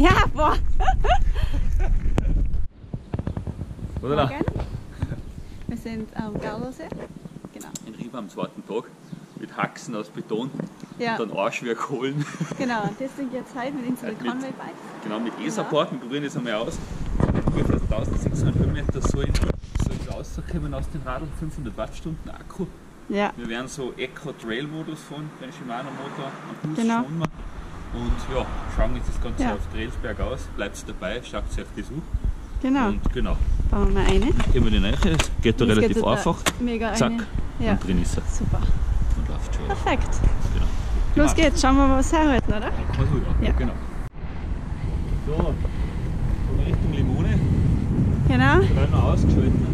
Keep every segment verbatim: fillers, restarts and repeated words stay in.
Ja, boah. Morgen. Wir sind am Gardasee. Genau. In Riva am zweiten Tag. Mit Haxen aus Beton, ja, und dann Arsch wie Kohlen. Genau, und das sind jetzt heute mit unseren Conway-Bikes. Genau, mit E-Support, wir probieren das einmal aus. Ungefähr eintausendsechshundert Kilometer sollen so rauskommen aus den Radl, fünfhundert Wattstunden Akku. Ja. Wir werden so Eco-Trail-Modus fahren, den Shimano-Motor, am Bus genau. fahren wir. Und ja, schauen wir uns das Ganze ja. auf Trails bergaus, bleibt dabei, schaut euch das an. Genau. Und genau. Bauen wir eine. Dann gehen wir die Neiche, das geht da das relativ geht einfach. Mega Zack, ja. und drin ist er. Super. Perfekt. Genau. Los geht's, schauen wir mal, was herhalten, oder? Versuch, ja. ja. Genau. So, von Richtung Limone. Genau. Ich bin noch ausgeschalten.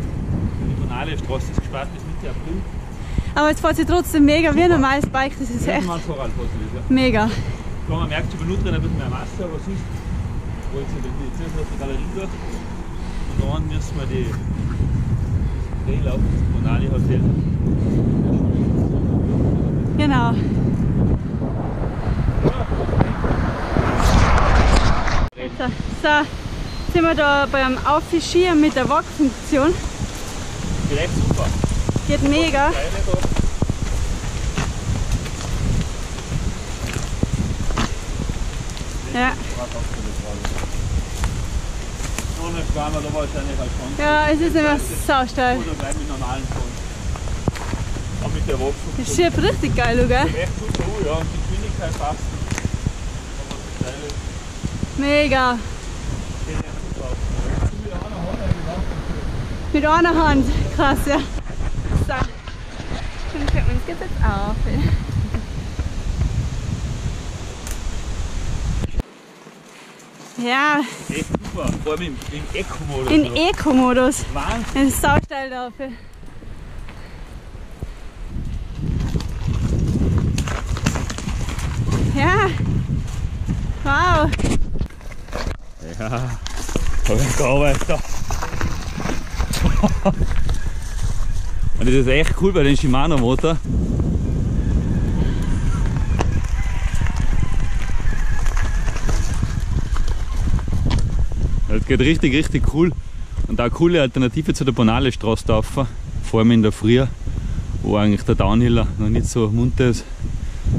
Die Ponalestraße ist gesperrt bis Mitte April. Aber jetzt fährt sie trotzdem mega Super. wie ein normales Bike, das ist ja, echt. Mal Vorrat, das, ja. Mega. Ja, man merkt, sie benutzt ein bisschen mehr Masse, aber sonst wollen sie zuerst aus der Galerie durch. Und dann müssen wir die Trail auf das Ponale-Hotel. Genau. So, so, sind wir da beim Aufschieben mit der Wok-Funktion. Geht echt super. Geht mega. Ja. Ja, es ist immer sausteil. Mit der Waffe. Das schiebt richtig geil, oder? Das ist echt super, ja, und die Geschwindigkeit passt. Mega! Mit einer Hand, krass, ja. So, dann können wir uns jetzt auf. Ja. Echt super, vor allem im Eco-Modus. In Eco-Modus. Wahnsinn. Es ist sausteil dafür. Ja, wow. Ja, hab ich gearbeitet. Und das ist echt cool bei den Shimano Motor. Das geht richtig, richtig cool. Und auch eine coole Alternative zu der Ponalestraße da rauf. Vor allem in der Früh, wo eigentlich der Downhiller noch nicht so munter ist.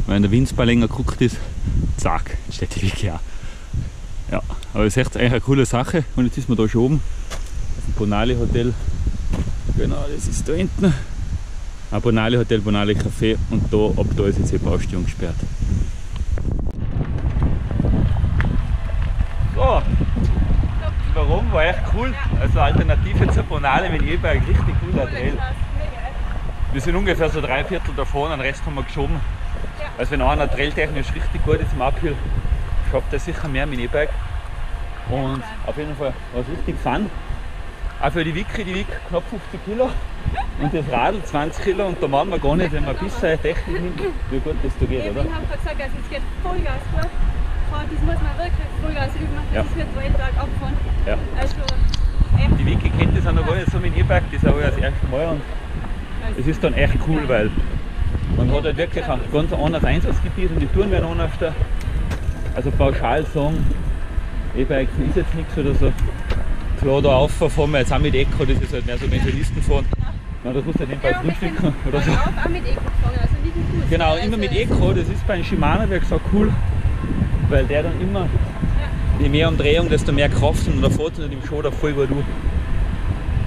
Wenn der Windsball länger guckt ist, zack, steht die wirklich auch. Ja, aber es ist echt eigentlich eine coole Sache. Und jetzt ist man da schon oben, auf dem Ponale Hotel. Genau, das ist da hinten. Ein Ponale Hotel, Ponale Café. Und da, ab da ist jetzt die Baustelle gesperrt. So, warum war echt cool. Also Alternative zur Ponale mit E-Bike, richtig cooler Trail. Wir sind ungefähr so drei Viertel davon, den Rest haben wir geschoben. Also wenn einer trailtechnisch richtig gut ist im Uphill, schafft er sicher mehr mit dem E-Bike. Und auf jeden Fall war es richtig fun. Auch für die Wicke, die Wick knapp fünfzig Kilo und das Radl zwanzig Kilo und da machen wir gar nicht, wenn wir ein bisschen Technik hin, wie gut das da geht, oder? Ich habe gesagt, also es geht Vollgas gut. Das muss man wirklich Vollgas üben, das ja. wird jeden Tag abfahren. Ja. Also, ähm, die Wicke kennt das auch noch gar nicht so mit dem E-Bike, das habe ich das erste Mal. Und es ist dann echt cool, weil man hat halt wirklich ein ganz anderes Einsatzgebiet und die Touren werden anders. Also pauschal sagen, E-Bikes ist jetzt nichts oder so. Klar, da rauf fahren wir jetzt auch mit Eco, das ist halt mehr so Pensionisten fahren. Ja, das musst du halt nicht bei Frühstücken oder so. Auch mit Eco fahren, also nicht im Fuß. Genau, immer mit Eco, das ist bei Shimano, wie gesagt, cool, weil der dann immer, je mehr Umdrehung, desto mehr Kraft und da fährt und im Show da voll gut durch.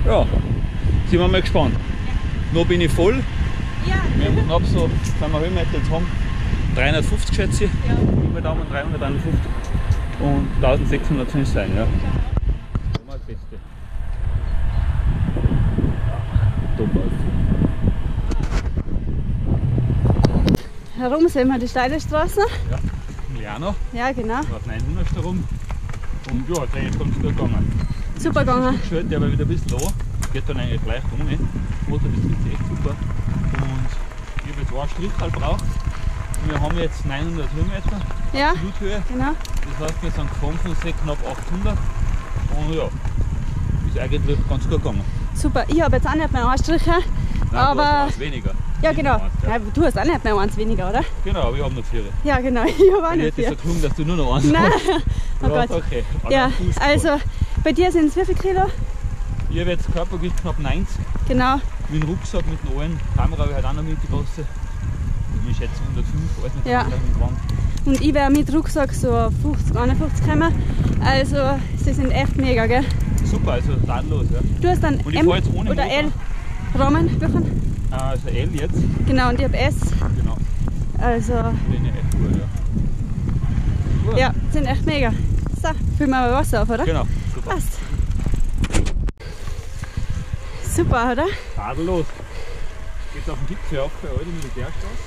Ja, sind wir mal gespannt. Noch bin ich voll. Wir haben knapp so, wenn wir Höhenmeter jetzt haben, dreihundertfünfzig schätze ich, ja. über Daumen dreihunderteinundfünfzig und eintausendsechshundert soll es sein. Ja. Das Beste. Top aus. Herum sehen wir die steile Straße. Ja, Liano. Ja, genau. Da neunhundert herum. Und ja, jetzt kommt es gut gegangen. Super gegangen. Schön, der war wieder ein bisschen an. Geht dann eigentlich gleich um. Ne? Das Motor ist echt super. Ich habe jetzt einen Strich halt braucht. Wir haben jetzt neunhundert Höhenmeter. Ja, Bluthöhe. Genau. Das heißt, wir sind gefahren von See knapp achthundert. Und ja, ist eigentlich ganz gut gegangen. Super, ich habe jetzt auch nicht mehr Anstriche. Nein, aber weniger. Ja, genau. Ja, du hast auch nicht mehr eins weniger, oder? Genau, wir haben noch vier. Ja, genau. Ich habe auch noch vier. Ich hätte so getan, dass du nur noch eins Nein. hast. Oh Gott. Okay. Ja, also bei dir sind es wie viel Kilo? Ich habe jetzt Körpergewicht knapp neunzig. Genau. Mit dem Rucksack, mit den Ohren. Kamera habe ich halt auch noch mitgebracht. Ich schätze hundertfünf, alles mit ja. Und ich wäre mit Rucksack so fünfzig, einundfünfzig gekommen. Also, sie sind echt mega, gell? Super, also tadellos, ja. Du hast dann M oder Motor. L Rahmen bekommen? Also L jetzt. Genau, und ich habe S. Genau. Also. F-Uhr, ja. Ja, sind echt mega. So, füllen wir mal Wasser auf, oder? Genau, super. Passt. Super, oder? Tadellos. Geht auf den Gipfel auf bei euch, die Militärstraße.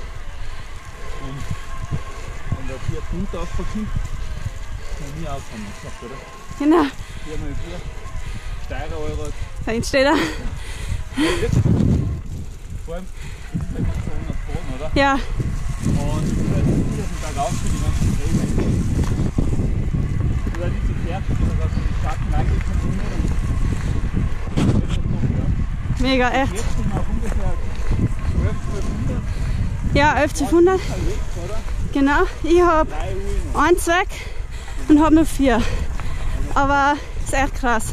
Und an der vier Punkte aufpacken, kann ich auch fahren, sagt, oder? Genau. vier mal vier, Steirer Euro. Sein steht er. Ja, jetzt. Vor allem, das ist ja ganz so ohne Boden, oder? Ja. Und das ist ein Tag auf für die ganzen Drehwände. Oder nicht so fertig, oder so die starken Eingriffe. Mega, echt. Jetzt sind wir auf ungefähr zwölf, zwölfhundert. Ja, elfzehnhundert. Genau, ich habe einen Zweck und habe nur vier. Aber ist echt krass.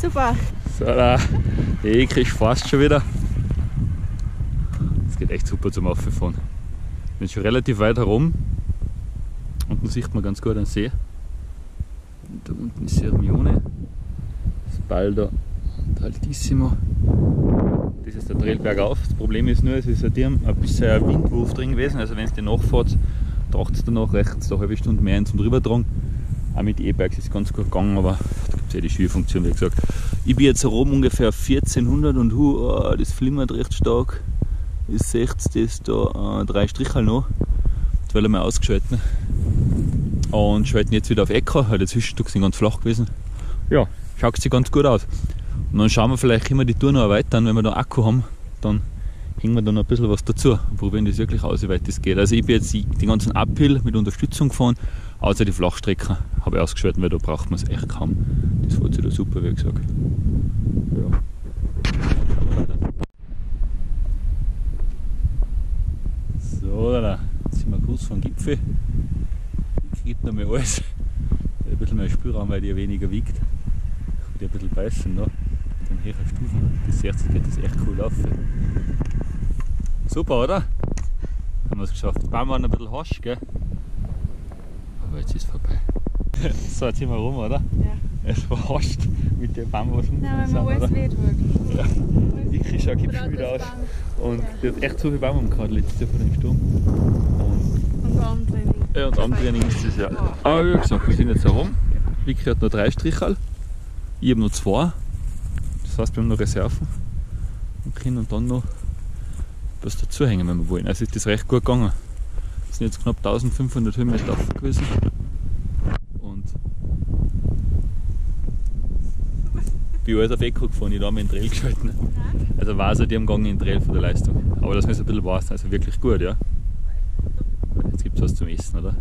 Super. So, da. Ich krieg fast schon wieder. Es geht echt super zum Auffahren. Ich bin schon relativ weit herum. Unten sieht man ganz gut den See. Und da unten ist Sirmione, das Baldo und Altissimo. Das ist der Trail bergauf. Das Problem ist nur, es ist ein bisschen ein Windwurf drin gewesen. Also, wenn es dir nachfahrt, taucht es danach rechts eine halbe Stunde mehr ein zum Drübertragen. Auch mit E-Bikes ist es ganz gut gegangen, aber da gibt es ja die Schwierfunktion, wie gesagt. Ich bin jetzt herum ungefähr vierzehnhundert und hu, oh, das flimmert recht stark. Ihr seht das da, äh, drei Striche noch. Das will ich mal ausgeschalten. Und schalten jetzt wieder auf Äcker, weil die Zwischenstücke sind ganz flach gewesen. Ja, schaut sich ganz gut aus. Und dann schauen wir vielleicht immer die Tour noch erweitern, wenn wir da Akku haben, dann hängen wir da noch ein bisschen was dazu und probieren das wirklich aus, wie weit das geht. Also ich bin jetzt den ganzen Uphill mit Unterstützung gefahren, außer die Flachstrecken habe ich ausgeschaltet, weil da braucht man es echt kaum. Das fährt sich da super, wie gesagt. Ja. So, da sind wir kurz vom Gipfel. Ich gebe noch mal alles. Ein bisschen mehr Spielraum, weil die weniger wiegt. Ich würde ein bisschen beißen da. Mit den höheren Stufen. Das erste geht das echt cool auf. Super, oder? Haben wir es geschafft. Die Bahn war noch ein bisschen hasch, gell? Aber jetzt ist es vorbei. So, jetzt sind wir rum, oder? Ja. Es war hascht mit der Bahn, was wir Nein, weil man alles weht wirklich. Ja. Ich schaue schon wieder aus. Und wir ja. haben echt so viel Baum gehabt letztes Jahr von dem Sturm. Und, und Armtraining. Ja, und Armtraining ist das ja. Oh. Aber wie gesagt, wir sind jetzt herum. Vicky hat noch drei Stricherl. Ich habe noch zwei. Das heißt, wir haben noch Reserven und können dann noch was dazuhängen, wenn wir wollen. Also ist das recht gut gegangen. Es sind jetzt knapp eintausendfünfhundert Höhenmeter auf gewesen. Und ich bin alles auf Eco gefahren, ich habe mir in den Trail geschalten. Also weiß ich, die haben gegangen in den Trail von der Leistung. Aber das muss ein bisschen warten, also wirklich gut, ja. Jetzt gibt es was zum Essen, oder?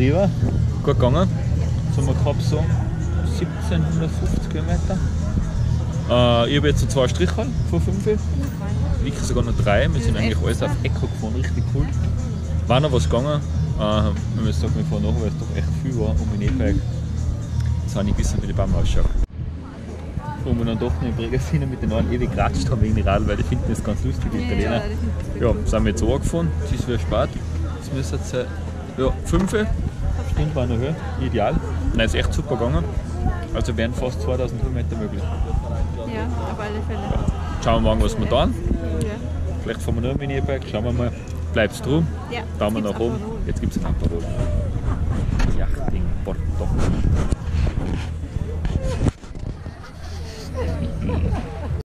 Riva? Gut gegangen. Jetzt haben wir gehabt so siebzehnhundertfünfzig Kilometer. Äh, ich habe jetzt so zwei Striche von fünf. Wirklich sogar noch drei. Wir sind eigentlich alles auf Eco gefahren, richtig cool. War noch was gegangen. Uh, ich muss sagen, wir fahren nachher, weil es doch echt viel war um mein E-Bike. Jetzt habe ich gewissen, wie die Baum ausschaut. Und wir dann doch noch in Bregasina mit den neuen ewig geratscht haben wegen dem Radl, weil die finden das ganz lustig, die Italiener. Ja, ja, sind wir jetzt angefahren, es ist wieder spät. Jetzt müssen es sein, ja, fünf Stunden war noch höher, ideal. Nein, ist echt super gegangen. Also wären fast zweitausend Kilometer möglich. Ja, auf alle Fälle. Ja. Schauen wir mal, was wir tun. Ja. Vielleicht fahren wir noch mit dem E-Bike, schauen wir mal. Bleibst du? Ja. Daumen nach oben. Jetzt gibt es ein Aperol. Yachting Porto.